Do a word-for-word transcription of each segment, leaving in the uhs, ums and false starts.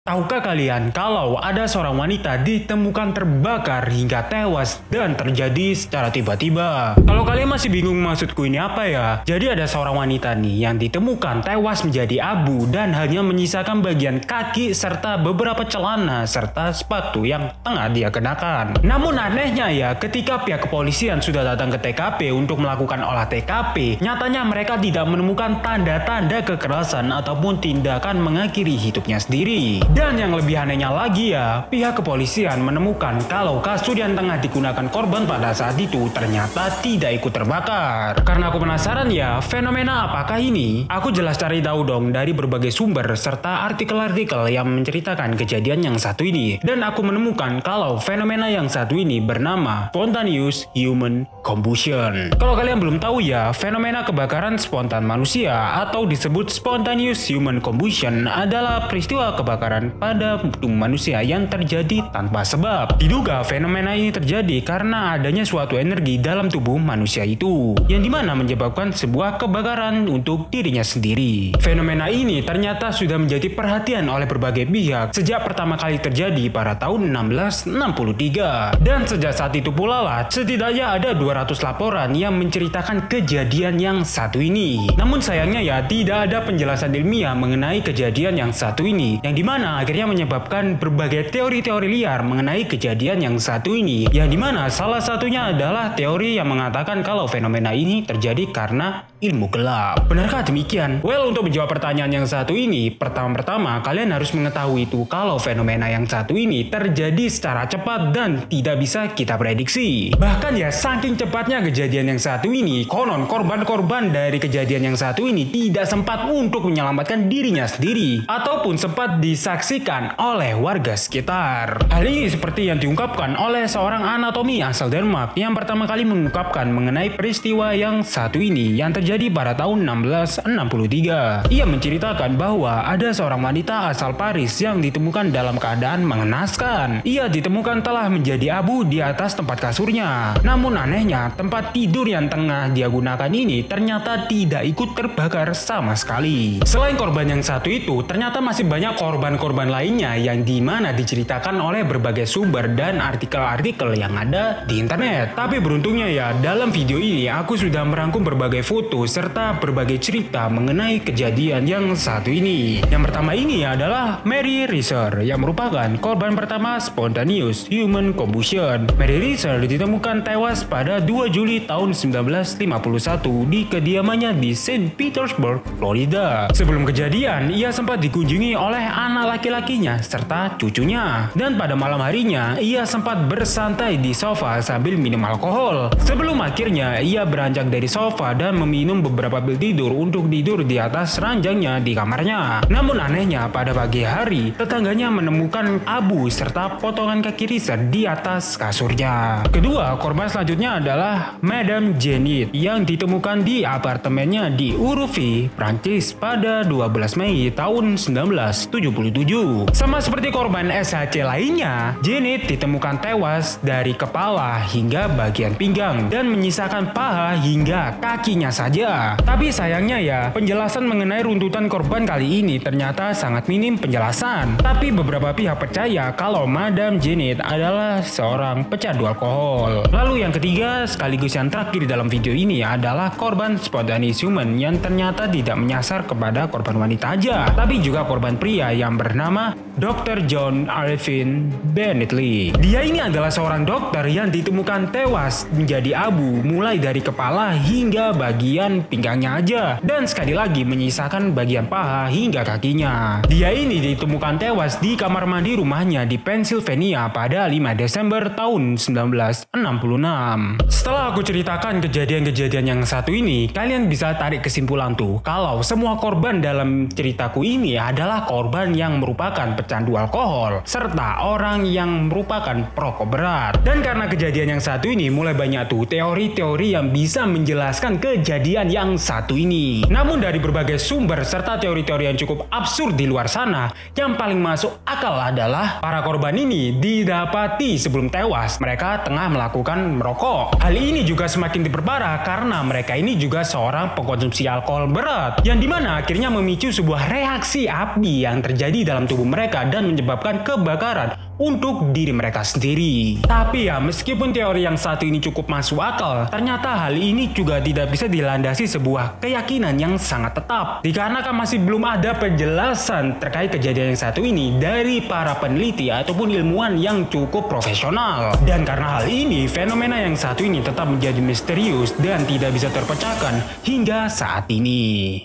Tahukah kalian kalau ada seorang wanita ditemukan terbakar hingga tewas dan terjadi secara tiba-tiba? Kalau kalian masih bingung maksudku ini apa ya? Jadi ada seorang wanita nih yang ditemukan tewas menjadi abu dan hanya menyisakan bagian kaki serta beberapa celana serta sepatu yang tengah dia kenakan. Namun anehnya ya, ketika pihak kepolisian sudah datang ke T K P untuk melakukan olah T K P, nyatanya mereka tidak menemukan tanda-tanda kekerasan ataupun tindakan mengakhiri hidupnya sendiri. Dan yang lebih anehnya lagi ya, pihak kepolisian menemukan kalau kasur yang tengah digunakan korban pada saat itu ternyata tidak ikut terbakar. Karena aku penasaran ya, fenomena apakah ini? Aku jelas cari tahu dong dari berbagai sumber serta artikel-artikel yang menceritakan kejadian yang satu ini. Dan aku menemukan kalau fenomena yang satu ini bernama spontaneous human combustion. Kalau kalian belum tahu ya, fenomena kebakaran spontan manusia atau disebut spontaneous human combustion adalah peristiwa kebakaran pada tubuh manusia yang terjadi tanpa sebab. Diduga fenomena ini terjadi karena adanya suatu energi dalam tubuh manusia itu, yang dimana menyebabkan sebuah kebakaran untuk dirinya sendiri. Fenomena ini ternyata sudah menjadi perhatian oleh berbagai pihak sejak pertama kali terjadi pada tahun enam belas enam puluh tiga. Dan sejak saat itu pula lah, setidaknya ada dua ratus laporan yang menceritakan kejadian yang satu ini. Namun sayangnya ya, tidak ada penjelasan ilmiah mengenai kejadian yang satu ini, yang dimana akhirnya menyebabkan berbagai teori-teori liar mengenai kejadian yang satu ini, yang dimana salah satunya adalah teori yang mengatakan kalau fenomena ini terjadi karena ilmu gelap. Benarkah demikian? Well, untuk menjawab pertanyaan yang satu ini, pertama-tama kalian harus mengetahui itu kalau fenomena yang satu ini terjadi secara cepat dan tidak bisa kita prediksi. Bahkan ya, saking cepatnya kejadian yang satu ini, konon korban-korban dari kejadian yang satu ini tidak sempat untuk menyelamatkan dirinya sendiri ataupun sempat di disaksikan oleh warga sekitar. Hal ini seperti yang diungkapkan oleh seorang anatomi asal Denmark yang pertama kali mengungkapkan mengenai peristiwa yang satu ini yang terjadi pada tahun enam belas enam puluh tiga. Ia menceritakan bahwa ada seorang wanita asal Paris yang ditemukan dalam keadaan mengenaskan. Ia ditemukan telah menjadi abu di atas tempat kasurnya. Namun anehnya, tempat tidur yang tengah dia gunakan ini ternyata tidak ikut terbakar sama sekali. Selain korban yang satu itu, ternyata masih banyak korban korban-korban lainnya yang dimana diceritakan oleh berbagai sumber dan artikel-artikel yang ada di internet. Tapi beruntungnya ya, dalam video ini aku sudah merangkum berbagai foto serta berbagai cerita mengenai kejadian yang satu ini. Yang pertama ini adalah Mary Rieser yang merupakan korban pertama spontaneous human combustion. Mary Rieser ditemukan tewas pada dua Juli tahun seribu sembilan ratus lima puluh satu di kediamannya di Saint Petersburg, Florida. Sebelum kejadian, ia sempat dikunjungi oleh anak anak laki-lakinya serta cucunya, dan pada malam harinya ia sempat bersantai di sofa sambil minum alkohol sebelum akhirnya ia beranjak dari sofa dan meminum beberapa pil tidur untuk tidur di atas ranjangnya di kamarnya. Namun anehnya, pada pagi hari tetangganya menemukan abu serta potongan kaki Rieser di atas kasurnya. Kedua korban selanjutnya adalah Madame Janet yang ditemukan di apartemennya di Urufi, Prancis pada dua belas Mei tahun seribu sembilan ratus tujuh puluh tujuh. Sama seperti korban S H C lainnya, Janet ditemukan tewas dari kepala hingga bagian pinggang dan menyisakan paha hingga kakinya saja. Tapi sayangnya ya, penjelasan mengenai runtutan korban kali ini ternyata sangat minim penjelasan. Tapi beberapa pihak percaya kalau Madam Janet adalah seorang pecandu alkohol. Lalu yang ketiga sekaligus yang terakhir dalam video ini adalah korban spontaneous human yang ternyata tidak menyasar kepada korban wanita aja, tapi juga korban pria yang bernama dokter John Alvin Bennetley. Dia ini adalah seorang dokter yang ditemukan tewas menjadi abu mulai dari kepala hingga bagian pinggangnya aja, dan sekali lagi menyisakan bagian paha hingga kakinya. Dia ini ditemukan tewas di kamar mandi rumahnya di Pennsylvania pada lima Desember tahun seribu sembilan ratus enam puluh enam. Setelah aku ceritakan kejadian-kejadian yang satu ini, kalian bisa tarik kesimpulan tuh kalau semua korban dalam ceritaku ini adalah korban korban yang merupakan pecandu alkohol serta orang yang merupakan perokok berat. Dan karena kejadian yang satu ini, mulai banyak tuh teori-teori yang bisa menjelaskan kejadian kejadian yang satu ini. Namun dari berbagai sumber serta teori-teori yang cukup absurd di luar sana, yang paling masuk akal adalah para korban ini didapati sebelum tewas mereka tengah melakukan merokok. Hal ini juga semakin diperparah karena mereka ini juga seorang pengkonsumsi alkohol berat, yang dimana akhirnya memicu sebuah reaksi api yang terjadi dalam tubuh mereka dan menyebabkan kebakaran untuk diri mereka sendiri. Tapi ya, meskipun teori yang satu ini cukup masuk akal, ternyata hal ini juga tidak bisa dilandasi sebuah keyakinan yang sangat tetap, dikarenakan masih belum ada penjelasan terkait kejadian yang satu ini dari para peneliti ataupun ilmuwan yang cukup profesional. Dan karena hal ini, fenomena yang satu ini tetap menjadi misterius dan tidak bisa terpecahkan hingga saat ini.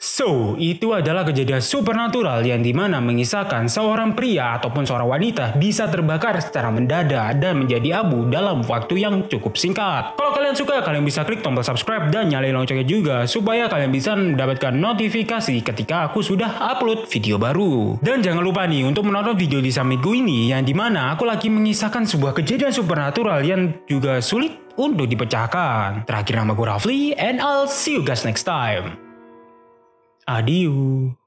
So, itu adalah kejadian supernatural yang dimana mengisahkan seorang pria ataupun seorang wanita bisa terbakar secara mendadak dan menjadi abu dalam waktu yang cukup singkat. Kalau kalian suka, kalian bisa klik tombol subscribe dan nyalain loncengnya juga supaya kalian bisa mendapatkan notifikasi ketika aku sudah upload video baru. Dan jangan lupa nih untuk menonton video di sampingku ini yang dimana aku lagi mengisahkan sebuah kejadian supernatural yang juga sulit untuk dipecahkan. Terakhir, nama gue Rafli and I'll see you guys next time. Adieu.